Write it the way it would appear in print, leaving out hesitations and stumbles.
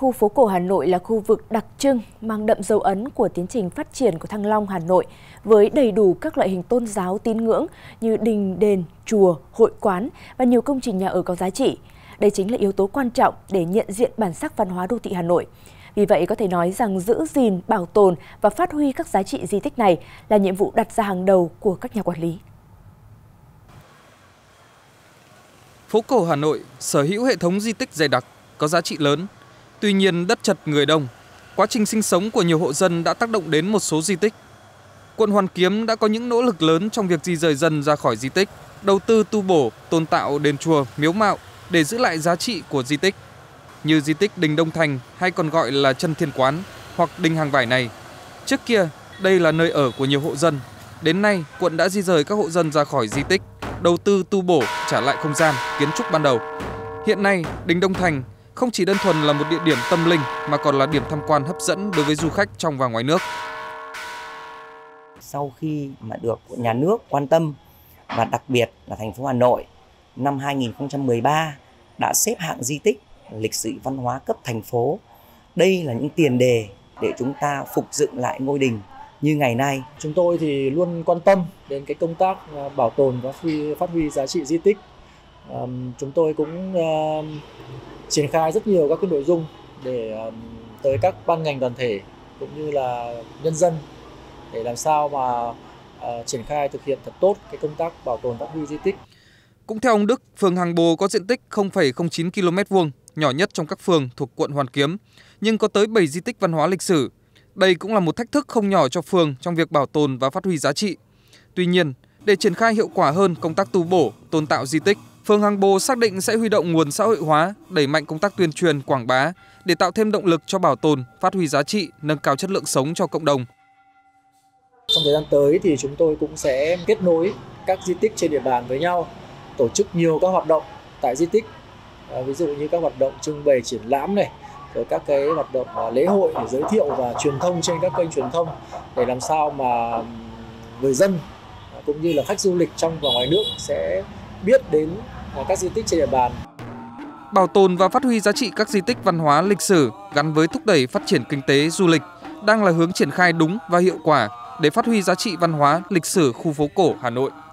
khu phố cổ Hà Nội là khu vực đặc trưng mang đậm dấu ấn của tiến trình phát triển của Thăng Long Hà Nội với đầy đủ các loại hình tôn giáo tín ngưỡng như đình, đền, chùa, hội quán và nhiều công trình nhà ở có giá trị. Đây chính là yếu tố quan trọng để nhận diện bản sắc văn hóa đô thị Hà Nội. Vì vậy, có thể nói rằng giữ gìn, bảo tồn và phát huy các giá trị di tích này là nhiệm vụ đặt ra hàng đầu của các nhà quản lý. Phố cổ Hà Nội sở hữu hệ thống di tích dày đặc, có giá trị lớn. Tuy nhiên, đất chật người đông, quá trình sinh sống của nhiều hộ dân đã tác động đến một số di tích. Quận Hoàn Kiếm đã có những nỗ lực lớn trong việc di dời dân ra khỏi di tích, đầu tư tu bổ, tôn tạo đền chùa, miếu mạo để giữ lại giá trị của di tích. Như di tích Đình Đông Thành hay còn gọi là Trần Thiên Quán hoặc Đình Hàng Vải này. Trước kia, đây là nơi ở của nhiều hộ dân. Đến nay, quận đã di dời các hộ dân ra khỏi di tích, đầu tư tu bổ, trả lại không gian, kiến trúc ban đầu. Hiện nay, Đình Đông Thành không chỉ đơn thuần là một địa điểm tâm linh mà còn là điểm tham quan hấp dẫn đối với du khách trong và ngoài nước. Sau khi mà được nhà nước quan tâm và đặc biệt là thành phố Hà Nội năm 2013 đã xếp hạng di tích lịch sử văn hóa cấp thành phố. Đây là những tiền đề để chúng ta phục dựng lại ngôi đình như ngày nay. Chúng tôi thì luôn quan tâm đến cái công tác bảo tồn và phát huy giá trị di tích. Chúng tôi cũng triển khai rất nhiều các cái nội dung để tới các ban ngành đoàn thể cũng như là nhân dân để làm sao mà triển khai thực hiện thật tốt cái công tác bảo tồn phát huy di tích. Cũng theo ông Đức, phường Hàng Bồ có diện tích 0,09 km2, nhỏ nhất trong các phường thuộc quận Hoàn Kiếm, nhưng có tới 7 di tích văn hóa lịch sử. Đây cũng là một thách thức không nhỏ cho phường trong việc bảo tồn và phát huy giá trị. Tuy nhiên, để triển khai hiệu quả hơn công tác tu bổ, tôn tạo di tích, phường Hàng Bồ xác định sẽ huy động nguồn xã hội hóa, đẩy mạnh công tác tuyên truyền, quảng bá để tạo thêm động lực cho bảo tồn, phát huy giá trị, nâng cao chất lượng sống cho cộng đồng. Trong thời gian tới thì chúng tôi cũng sẽ kết nối các di tích trên địa bàn với nhau, tổ chức nhiều các hoạt động tại di tích, ví dụ như các hoạt động trưng bày triển lãm này, rồi các cái hoạt động lễ hội để giới thiệu và truyền thông trên các kênh truyền thông để làm sao mà người dân cũng như là khách du lịch trong và ngoài nước sẽ biết đến các di tích trên địa bàn. Bảo tồn và phát huy giá trị các di tích văn hóa lịch sử gắn với thúc đẩy phát triển kinh tế du lịch đang là hướng triển khai đúng và hiệu quả để phát huy giá trị văn hóa lịch sử khu phố cổ Hà Nội.